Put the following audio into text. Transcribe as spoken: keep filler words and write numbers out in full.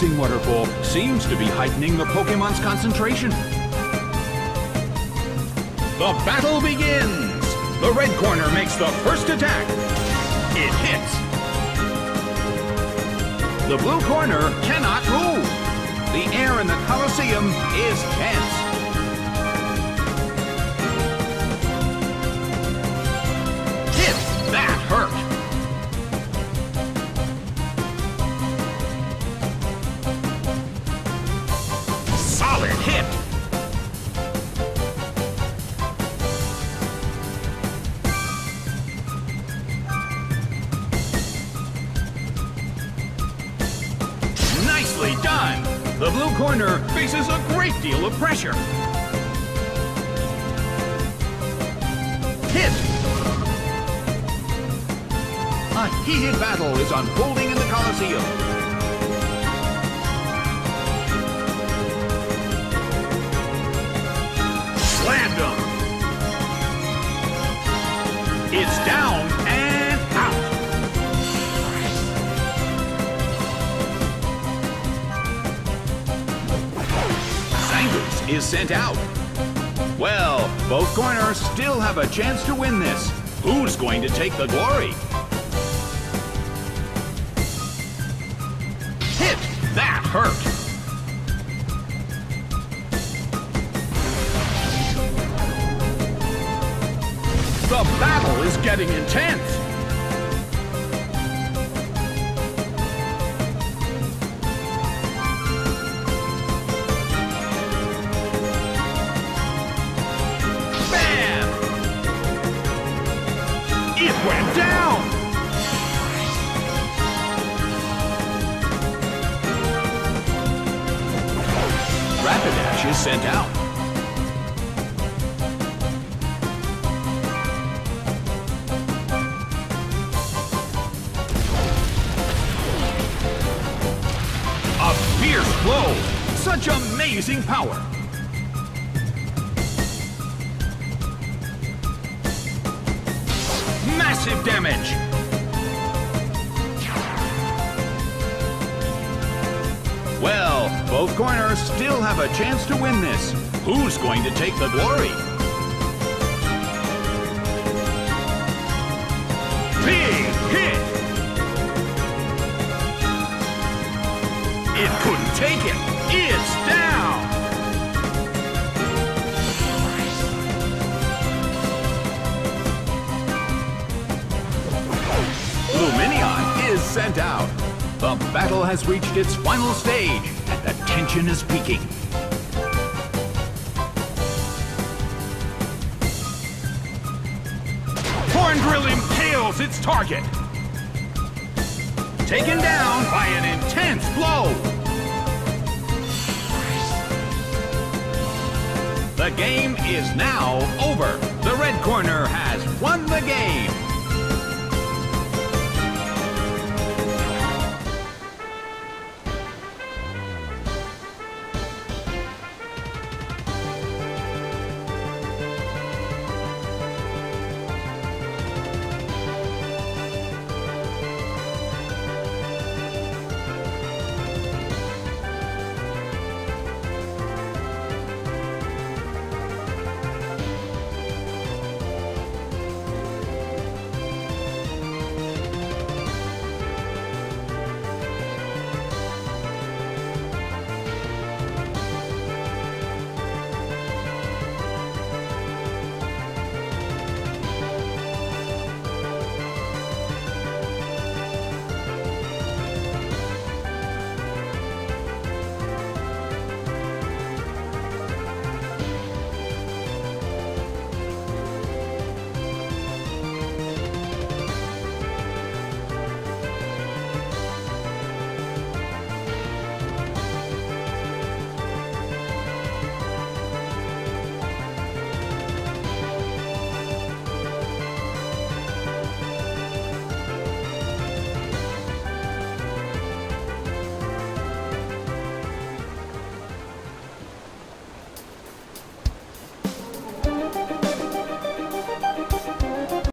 dancing waterfall seems to be heightening the Pokemon's concentration. The battle begins! The red corner makes the first attack. It hits. The blue corner cannot move. The air in the Colosseum is tense. Done. The blue corner faces a great deal of pressure. Hit! A heated battle is unfolding in the Colosseum. Landum! It's down and out. Is sent out. Well, both corners still have a chance to win this. Who's going to take the glory? Hit! That hurt! The battle is getting intense! It went down! Rapidash is sent out. A fierce blow! Such amazing power! Massive damage! Well, both corners still have a chance to win this. Who's going to take the glory? Big hit! It couldn't take it! It's down! Is sent out. The battle has reached its final stage, and the tension is peaking. Horn Drill impales its target. Taken down by an intense blow. The game is now over. The red corner has